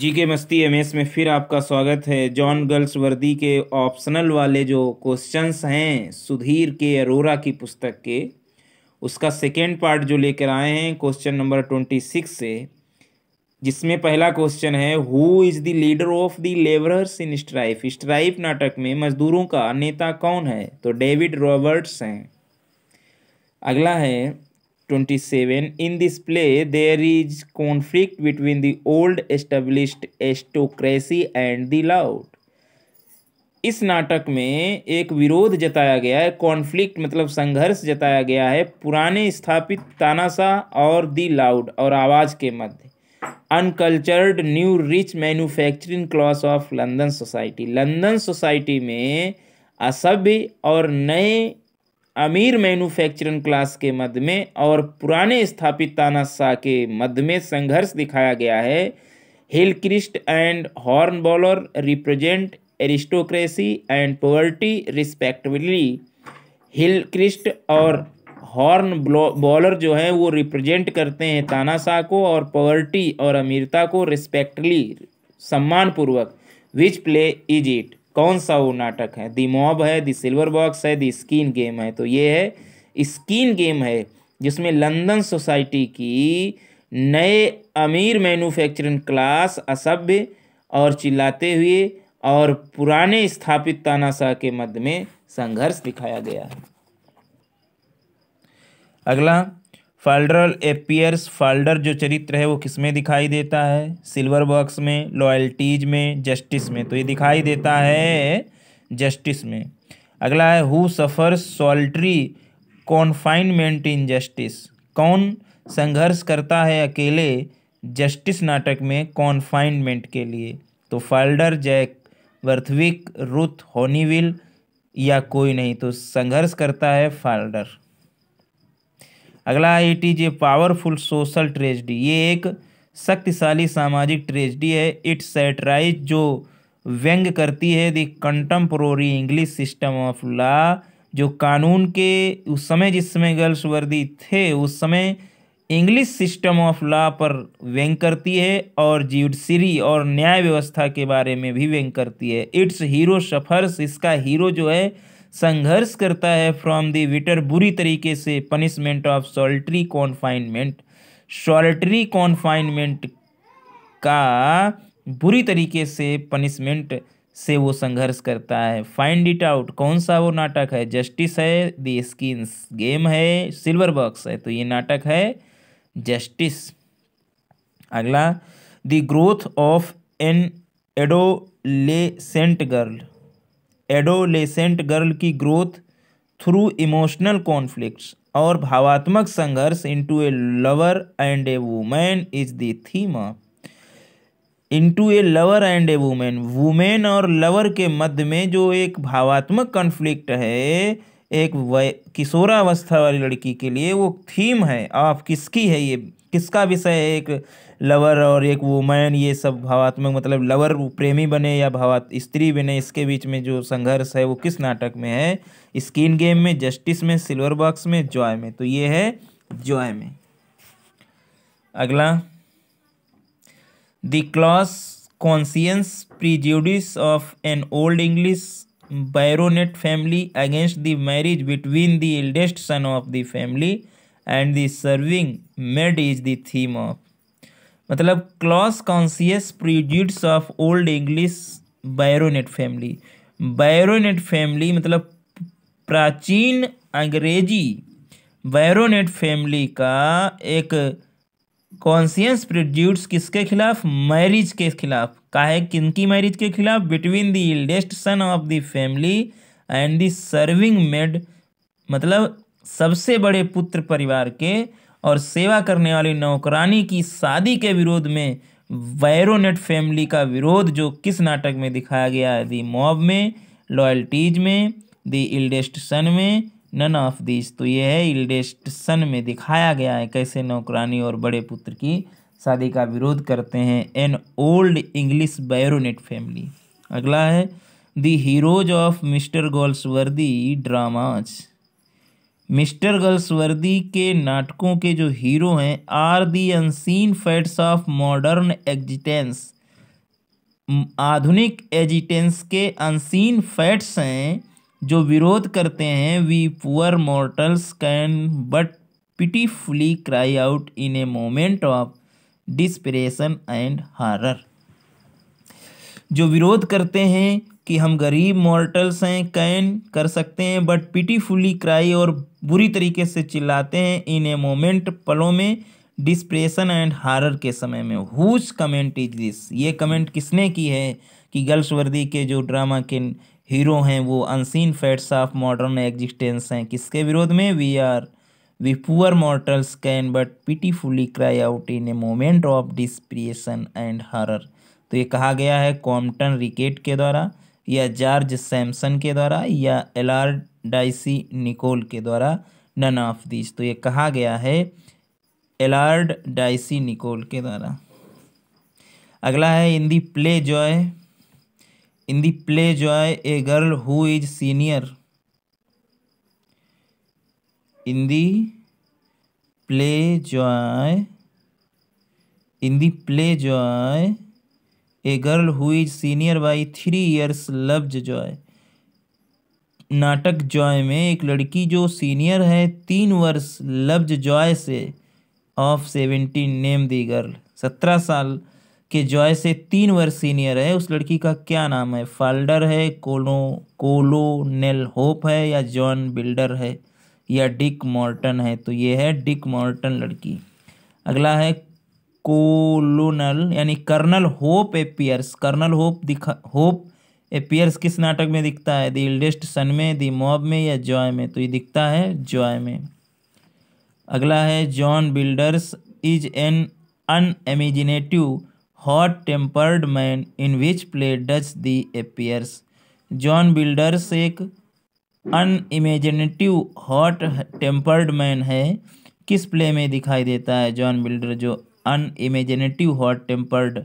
GK मस्ती MS में फिर आपका स्वागत है। जॉन गल्सवर्दी के ऑप्शनल वाले जो क्वेश्चंस हैं सुधीर के अरोरा की पुस्तक के, उसका सेकेंड पार्ट जो लेकर आए हैं क्वेश्चन नंबर 26 से, जिसमें पहला क्वेश्चन है who is the leader of the labourers in Strife. Strife नाटक में मजदूरों का नेता कौन है, तो डेविड रॉबर्ट्स हैं। अगला है 27, in this play there is conflict between the old established aristocracy and the loud। इस नाटक में एक विरोध जताया गया है, कॉन्फ्लिक्ट मतलब संघर्ष जताया गया है पुराने स्थापित तानाशाह और दी लाउड और आवाज़ के मध्य। Uncultured new rich manufacturing class of London society. London society में असभ्य और नए अमीर मैन्युफैक्चरिंग क्लास के मध्य में और पुराने स्थापित तानाशाह के मध्य में संघर्ष दिखाया गया है। Hillcrest and Hornblower represent aristocracy and poverty respectively. Hillcrest और हॉर्न बॉलर जो हैं वो रिप्रेजेंट करते हैं तानाशाह को और पॉवर्टी और अमीरता को रिस्पेक्टली सम्मानपूर्वक। विच प्ले इज इट, कौन सा वो नाटक है। दी मॉब है, दी सिल्वर बॉक्स है, दी स्किन गेम है। तो ये है स्किन गेम है, जिसमें लंदन सोसाइटी की नए अमीर मैन्युफैक्चरिंग क्लास असभ्य और चिल्लाते हुए और पुराने स्थापित तानाशाह के मध्य में संघर्ष दिखाया गया है। अगला फाल्डर एपियर्स। फाल्डर जो चरित्र है वो किसमें दिखाई देता है, सिल्वर बॉक्स में, लॉयल्टीज में, जस्टिस में। तो ये दिखाई देता है जस्टिस में। अगला है who suffers solitary confinement in justice. कौन संघर्ष करता है अकेले जस्टिस नाटक में कॉन्फाइनमेंट के लिए, तो Falder, Jack Barthwick, Ruth Honeywill या कोई नहीं। तो संघर्ष करता है फाल्डर। अगला है it is a powerful social tragedy. ये एक शक्तिशाली सामाजिक ट्रेजडी है। इट सैटराइज जो व्यंग करती है the contemporary English system of law. जो कानून के उस समय जिस समय गल्सवर्दी थे उस समय इंग्लिश सिस्टम ऑफ लॉ पर व्यंग करती है और ज्यूडिशरी और न्याय व्यवस्था के बारे में भी व्यंग करती है। इट्स हीरो सफ़र्स, इसका हीरो जो है संघर्ष करता है फ्रॉम दी विटर, बुरी तरीके से, punishment of solitary confinement. Solitary confinement का बुरी तरीके से पनिशमेंट से वो संघर्ष करता है। फाइंड इट आउट, कौन सा वो नाटक है, जस्टिस है, दी स्किन गेम है, सिल्वर बॉक्स है। तो ये नाटक है जस्टिस। अगला the growth of an adolescent girl. Adolescent girl की ग्रोथ थ्रू इमोशनल कॉन्फ्लिक्ट्स और भावात्मक संघर्ष into a lover and a woman is the theme. Into a lover and a woman, woman और लवर के मध्य में जो एक भावात्मक कॉन्फ्लिक्ट है एक किशोरावस्था वाली लड़की के लिए, वो थीम है। आप किसकी है ये, किसका विषय है, एक लवर और एक वुमेन, ये सब भावात्मक मतलब लवर प्रेमी बने या भावात स्त्री बने, इसके बीच में जो संघर्ष है वो किस नाटक में है, स्किन गेम में, जस्टिस में, सिल्वर बॉक्स में, जॉय में। तो ये है जॉय में। अगला the class conscience prejudice of an old English baronet family against the marriage between the eldest son of the family and the serving maid is the theme of. मतलब class conscious prejudice of old English baronet family. Baronet family मतलब प्राचीन अंग्रेजी baronet family का एक conscious prejudice किसके खिलाफ, marriage के खिलाफ। काहे किनकी मैरिज के खिलाफ, between the eldest son of the family and the serving maid मतलब सबसे बड़े पुत्र परिवार के और सेवा करने वाली नौकरानी की शादी के विरोध में बैरोनेट फैमिली का विरोध जो किस नाटक में दिखाया गया है, दी मॉब में, लॉयल्टीज में, दी इल्डेस्ट सन में, नन ऑफ दिस। तो ये है इल्डेस्ट सन में दिखाया गया है कैसे नौकरानी और बड़े पुत्र की शादी का विरोध करते हैं an old English baronet family. अगला है the heroes of mister Galsworthy dramas. Mister Galsworthy के नाटकों के जो हीरो हैं are the unseen facts of modern existence. आधुनिक एजिटेंस के अनसीन फैक्ट्स हैं जो विरोध करते हैं। We poor mortals can but pitifully cry out in a moment of desperation and horror. जो विरोध करते हैं कि हम गरीब मॉर्टल्स हैं, कैन कर सकते हैं, बट पिटीफुली क्राई, और बुरी तरीके से चिल्लाते हैं, इन ए मोमेंट, पलों में, डिस्प्रेशन एंड हारर, के समय में। हुज कमेंट इज दिस, ये कमेंट किसने की है कि गल्सवर्दी के जो ड्रामा के हीरो हैं वो unseen facts of modern existence हैं। किसके विरोध में? We poor mortals can but pitifully cry out in a moment of desperation and horror. तो ये कहा गया है कॉम्पटन रिकेट के द्वारा, या जॉर्ज सैमसन के द्वारा, या एलारडाइस निकोल के द्वारा, नन ऑफ दिस। तो ये कहा गया है एलारडाइस निकोल के द्वारा। अगला है in the play Joy. In the play Joy a girl who is senior. In the play Joy, in the play Joy a girl who is senior by 3 years loves Joy. नाटक Joy में एक लड़की जो senior है 3 वर्ष loves Joy से, of 17 name the girl. 17 साल के जॉय से 3 वर्ष सीनियर है, उस लड़की का क्या नाम है? फाल्डर है, कोलोनेल होप है, या जॉन बिल्डर है, या डिक मॉर्टन है? तो ये है डिक मॉर्टन लड़की। अगला है कोलोनल यानी Colonel Hope appears. Colonel Hope appears किस नाटक में दिखता है? द इल्डेस्ट सन में, द मॉब में, या जॉय में? तो ये दिखता है जॉय में। अगला है John Builders is an unimaginative hot tempered man in which play does the appears. John Builders एक अनइमेजिनेटिव हॉट टेम्पर्ड मैन है, किस प्ले में दिखाई देता है जॉन बिल्डर जो अनइमेजिनेटिव हॉट टेम्पर्ड,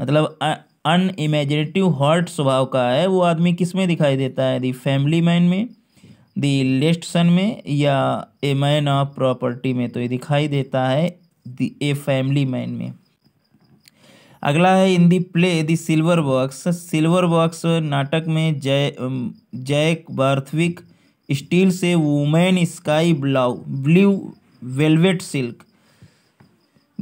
मतलब अनइमेजिनेटिव हॉट स्वभाव का है, वो आदमी किस में दिखाई देता है? दी फैमिली मैन में, दी इल्डेस्ट सन में, या ए मैन ऑफ प्रॉपर्टी में? तो ये दिखाई देता है दी ए फैमिली मैन में। अगला है in the play the Silver Box. Silver Box नाटक में जैक बार्थविक स्टील से woman sky blue velvet silk.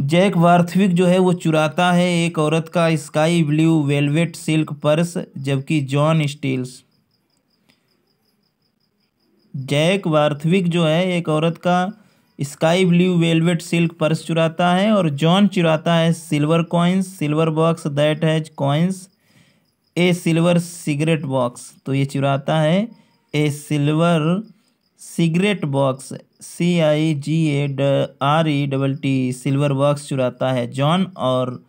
Jack Barthwick जो है वो चुराता है एक औरत का sky blue velvet silk purse, जबकि जॉन स्टील्स, जैक बार्थविक जो है एक औरत का sky blue velvet silk purse चुराता है, और जॉन चुराता है silver coins. Silver box that has coins a silver cigarette box. तो ये चुराता है a silver cigarette box, CIGARETT, Silver box चुराता है जॉन, और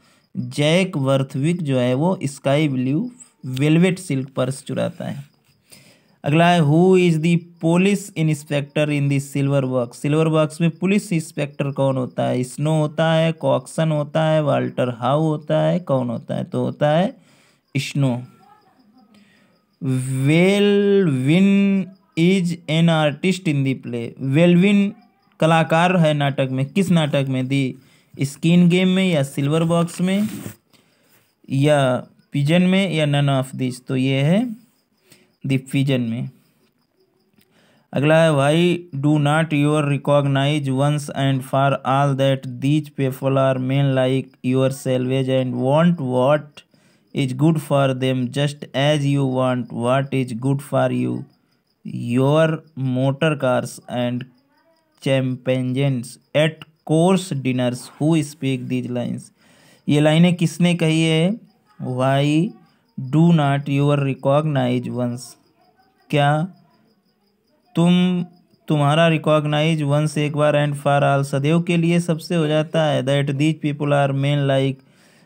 जैक बार्थविक जो है वो sky blue velvet silk purse चुराता है। अगला है who is the police inspector in the Silver Box. Silver box में पुलिस इंस्पेक्टर कौन होता है? स्नो होता है, कॉक्सन होता है, वाल्टर हाउ होता है, कौन होता है? तो होता है Snow. Wellwyn is an artist in the play. Wellwyn कलाकार है नाटक में, किस नाटक में? दी स्किन गेम में, या सिल्वर बॉक्स में, या पिजन में, या नन ऑफ दिस? तो ये है दी पिजन में। अगला है why do not your recognise once and for all that these people are men like yourselves and want what is good for them just as you want what is good for you your motor cars and champagnes eight course dinners who speak these lines. ये लाइनें किसने कही है? Why do not your recognise once, क्या तुम्हारा recognise once एक बार and for all सदैव के लिए सबसे हो जाता है, that these people are men like,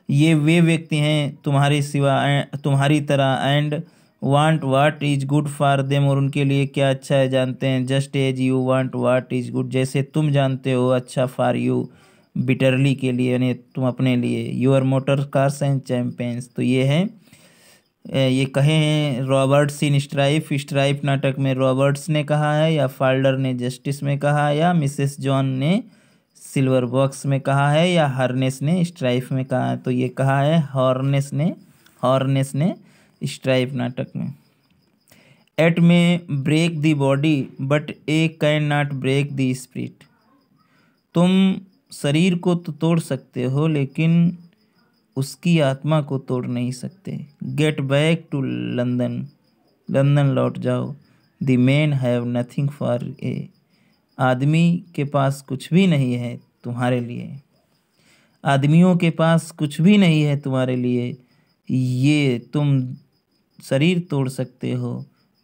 ये वे व्यक्ति हैं तुम्हारे सिवा तुम्हारी तरह, and want what is good for them, और उनके लिए क्या अच्छा है जानते हैं, just as you want what is good, जैसे तुम जानते हो अच्छा, फॉर यू बिटरली, के लिए यानी तुम अपने लिए, your motor cars and champions. तो ये है, ये कहे हैं रॉबर्ट्स इन स्ट्राइफ। स्ट्राइफ नाटक में रॉबर्ट्स ने कहा है, या फाल्डर ने जस्टिस में कहा है, या मिसेस जॉन ने सिल्वर बॉक्स में कहा है, या हार्नेस ने स्ट्राइफ में कहा है? तो ये कहा है हॉर्नेस ने हार्नेस ने स्ट्राइप नाटक में eight may break the body but a can not break the spirit. तुम शरीर को तो तोड़ सकते हो लेकिन उसकी आत्मा को तोड़ नहीं सकते। Get back to London, London लौट जाओ। The man have nothing for a, आदमी के पास कुछ भी नहीं है तुम्हारे लिए, आदमियों के पास कुछ भी नहीं है तुम्हारे लिए। ये तुम शरीर तोड़ सकते हो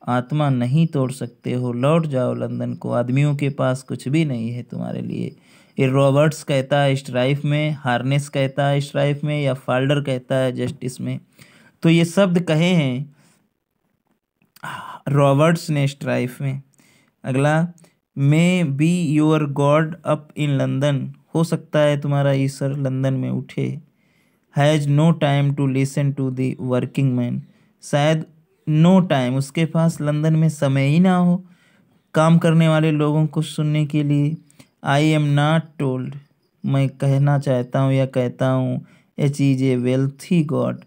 आत्मा नहीं तोड़ सकते हो, लौट जाओ लंदन को, आदमियों के पास कुछ भी नहीं है तुम्हारे लिए। ये रॉबर्ट्स कहता है स्ट्राइफ में, हार्नेस कहता है स्ट्राइफ में, या फाल्डर कहता है जस्टिस में। तो ये शब्द कहे हैं रॉबर्ट्स ने स्ट्राइफ में। अगला may be your God up in London, हो सकता है तुम्हारा ईश्वर लंदन में उठे। Has no time to listen to the working man, शायद नो टाइम उसके पास लंदन में समय ही ना हो काम करने वाले लोगों को सुनने के लिए। आई एम नॉट टोल्ड, मैं कहना चाहता हूँ या कहता हूँ। H is a wealthy God,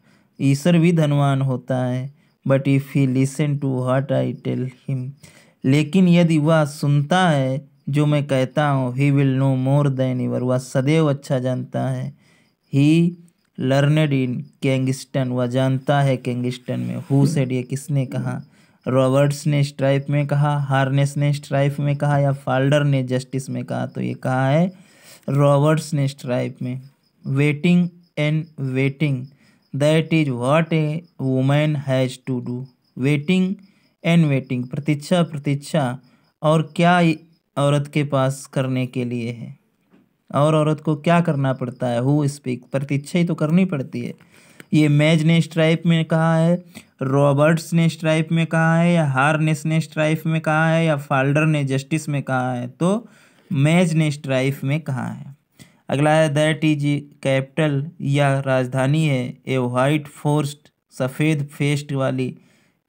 ईश्वर भी धनवान होता है। But if he listen to what I tell him, लेकिन यदि वह सुनता है जो मैं कहता हूँ। He will know more than ever, वह सदैव अच्छा जानता है। ही लर्नड इन किंगस्टन, वह जानता है किंगस्टन में। हु सेड, ये किसने कहा। रॉबर्ट्स ने स्ट्राइफ में कहा, हार्नेस ने स्ट्राइफ में कहा, या फाल्डर ने जस्टिस में कहा। तो ये कहा है रॉबर्ट्स ने स्ट्राइफ में। Waiting and waiting, that is what a woman has to do. Waiting and waiting, प्रतीक्षा प्रतीक्षा और क्या औरत के पास करने के लिए है, और औरत को क्या करना पड़ता है। हु स्पीक, प्रतीक्षा ही तो करनी पड़ती है। ये मैज ने स्ट्राइप में कहा है, रॉबर्ट्स ने स्ट्राइप में कहा है, या हार्नेस ने स्ट्राइप में कहा है, या फाल्डर ने जस्टिस में कहा है। तो मैज ने स्ट्राइप में कहा है। अगला है दैट इज कैपिटल या राजधानी है। ए वाइट फोर्स्ड, सफ़ेद फेस्ट वाली,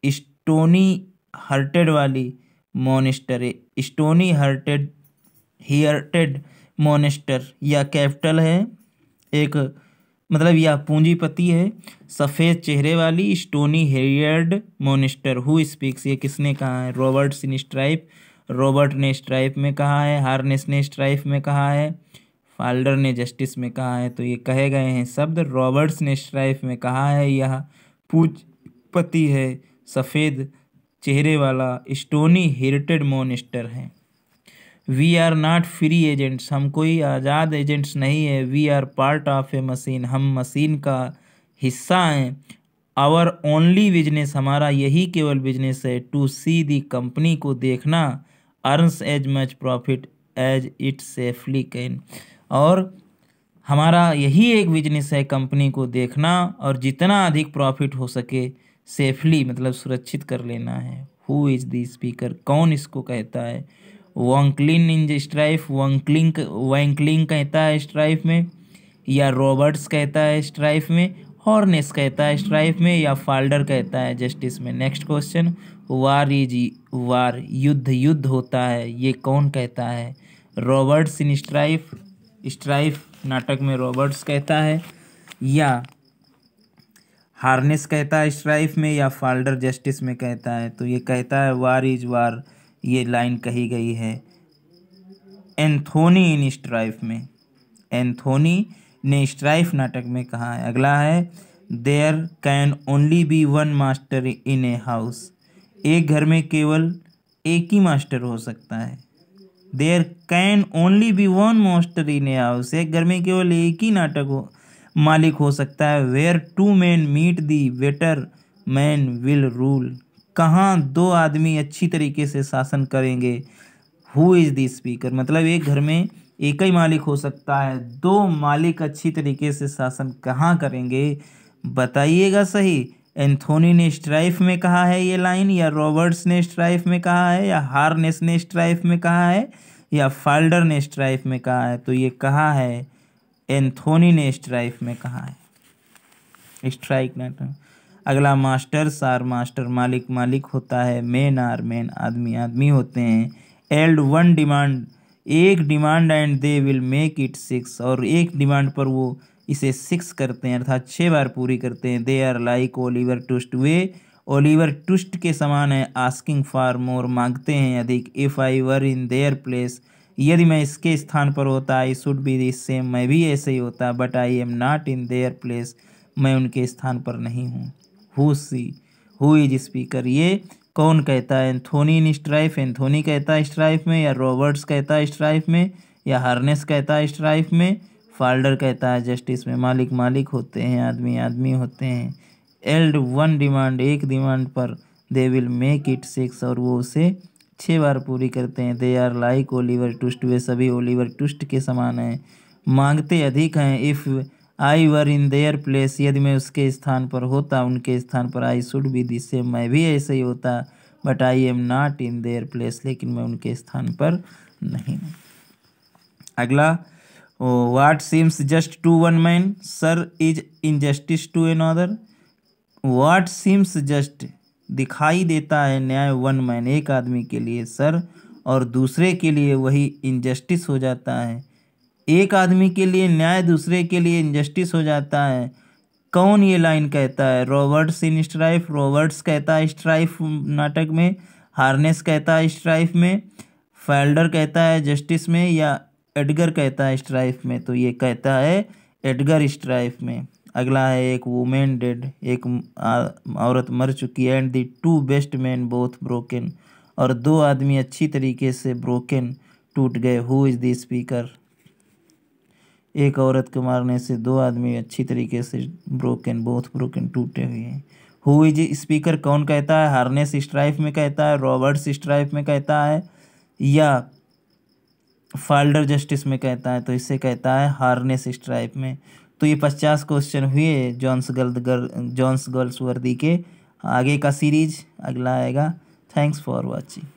स्टोनी हार्टेड वाली monster. Stony hearted hearted monster या कैपिटल है, एक मतलब या पूंजीपति है, सफ़ेद चेहरे वाली stony heard monster. Who speaks, ये किसने कहा है। रॉबर्ट्स इन स्ट्राइप, रॉबर्ट ने स्ट्राइप में कहा है, हार्नेस ने स्ट्राइप में कहा है, फाल्डर ने जस्टिस में कहा है। तो ये कहे गए हैं शब्द। रॉबर्ट्स ने स्ट्राइप में कहा है, यह पूंजीपति है, सफ़ेद चेहरे वाला, स्टोनी हेयर्ड मोनेस्टर है। We are not free agents, हम कोई आज़ाद एजेंट्स नहीं है। We are part of a machine, हम मशीन का हिस्सा हैं। आवर ओनली बिजनेस, हमारा यही केवल बिजनेस है। टू सी दी, कंपनी को देखना, earns as much profit as it safely can, और हमारा यही एक बिजनेस है कंपनी को देखना और जितना अधिक प्रॉफिट हो सके सेफली मतलब सुरक्षित कर लेना है। हु इज़ दी स्पीकर, कौन इसको कहता है। वांक्लिन इन स्ट्राइफ, वांक्लिन कहता है स्ट्राइफ में, या रॉबर्ट्स कहता है स्ट्राइफ में, हॉर्नेस कहता है स्ट्राइफ में, या फाल्डर कहता है जस्टिस में। Next question, war is war, युद्ध युद्ध होता है, ये कौन कहता है। रॉबर्ट्स इन स्ट्राइफ, स्ट्राइफ नाटक में रॉबर्ट्स कहता है, या हार्नेस कहता है स्ट्राइफ में, या फाल्डर जस्टिस में कहता है। तो ये कहता है वार इज वार, ये लाइन कही गई है। एंथोनी इन स्ट्राइफ में, एंथोनी ने स्ट्राइफ नाटक में कहा है। अगला है there can only be one master in a house, एक घर में केवल एक ही मास्टर हो सकता है। There can only be one master in a house, एक घर में केवल एक ही नाटक हो मालिक हो सकता है। Where two man meet the better man will rule, कहाँ दो आदमी अच्छी तरीके से शासन करेंगे। हु इज़ दी स्पीकर, मतलब एक घर में एक ही मालिक हो सकता है, दो मालिक अच्छी तरीके से शासन कहाँ करेंगे, बताइएगा सही। एंथोनी ने स्ट्राइफ में कहा है ये लाइन, या रॉबर्ट्स ने स्ट्राइफ में कहा है, या हार्नेस ने स्ट्राइफ में कहा है, या फाल्डर ने स्ट्राइफ में कहा है। तो ये कहा है एंथोनी ने स्ट्राइफ में कहा है, स्ट्राइक नाटक। अगला मास्टर सार, मास्टर मालिक मालिक होता है, मैन आर मैन आदमी आदमी होते हैं। एल्ड वन डिमांड, एक demand and they will make it six, और एक डिमांड पर वो इसे 6 करते हैं अर्थात 6 बार पूरी करते हैं। They are like Oliver Twist, वे ओलिवर ट्विस्ट के समान है। आस्किंग फॉर मोर, मांगते हैं अधिक। If I were in their place, यदि मैं इसके स्थान पर होता। I should be this same, मैं भी ऐसे ही होता। But I am not in their place, मैं उनके स्थान पर नहीं हूँ। Who see, who is speaker, ये कौन कहता है। एंथोनी इन स्ट्राइफ, एंथोनी कहता है स्ट्राइफ में, या रॉबर्ट्स कहता है स्ट्राइफ में, या हार्नेस कहता है स्ट्राइफ में। फाल्डर कहता है जस्टिस में। मालिक मालिक होते हैं, आदमी आदमी होते हैं। एल्ड वन डिमांड, एक डिमांड पर। दे विल मेक इट 6, और वो उसे 6 बार पूरी करते हैं। They are like Oliver Twist, वे सभी ओलिवर ट्विस्ट के समान हैं। मांगते अधिक हैं। If I were in their place, यदि मैं उसके स्थान पर होता, उनके स्थान पर। I should be this same, मैं भी ऐसे ही होता। But I am not in their place, लेकिन मैं उनके स्थान पर नहीं। अगला, what seems just to one man sir is injustice to another. What seems just, दिखाई देता है न्याय वन मैन, एक आदमी के लिए सर, और दूसरे के लिए वही इनजस्टिस हो जाता है। एक आदमी के लिए न्याय, दूसरे के लिए इनजस्टिस हो जाता है। कौन ये लाइन कहता है। रॉबर्ट्स इन स्ट्राइफ, रॉबर्ट्स कहता है स्ट्राइफ नाटक में। हार्नेस कहता है स्ट्राइफ में। फाल्डर कहता है जस्टिस में, या एडगर कहता है स्ट्राइफ में। तो ये कहता है एडगर स्ट्राइफ में। अगला है एक वुमेन डेड, एक औरत मर चुकी है। And the two best man both broken, और दो आदमी अच्छी तरीके से ब्रोकन, टूट गए। हु इज़ द स्पीकर, एक औरत को मारने से दो आदमी अच्छी तरीके से ब्रोकन, बोथ ब्रोकन, टूटे हुए हैं। हु इज स्पीकर, कौन कहता है। हार्नेस स्ट्राइफ में कहता है, रॉबर्ट्स स्ट्राइफ में कहता है, या फाल्डर जस्टिस में कहता है। तो इसे कहता है हार्नेस स्ट्राइफ में। तो ये 50 क्वेश्चन हुए जॉन्स गर्ल्सवर्दी के आगे का सीरीज। अगला आएगा। Thanks for watching.